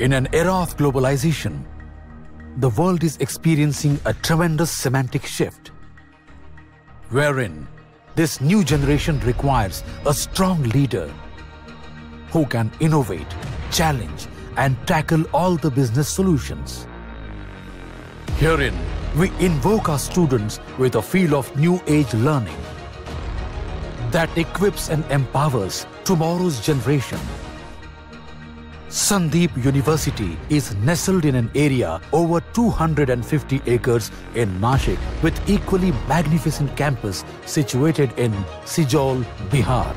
In an era of globalization, the world is experiencing a tremendous semantic shift, wherein this new generation requires a strong leader who can innovate, challenge, and tackle all the business solutions. Herein, we invoke our students with a field of new age learning that equips and empowers tomorrow's generation. Sandip University is nestled in an area over 250 acres in Nashik, with equally magnificent campus situated in Sijol, Bihar.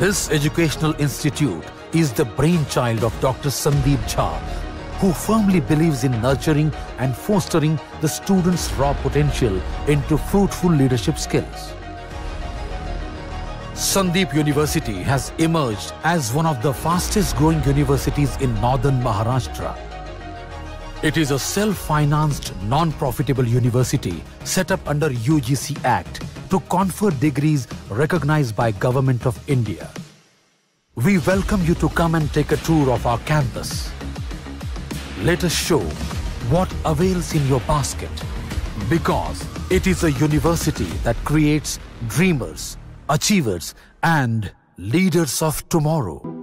This educational institute is the brainchild of Dr. Sandip Jha, who firmly believes in nurturing and fostering the students' raw potential into fruitful leadership skills. Sandip University has emerged as one of the fastest growing universities in northern Maharashtra. It is a self-financed, non-profitable university set up under UGC Act to confer degrees recognized by Government of India. We welcome you to come and take a tour of our campus. Let us show what avails in your basket, because it is a university that creates dreamers, achievers and leaders of tomorrow.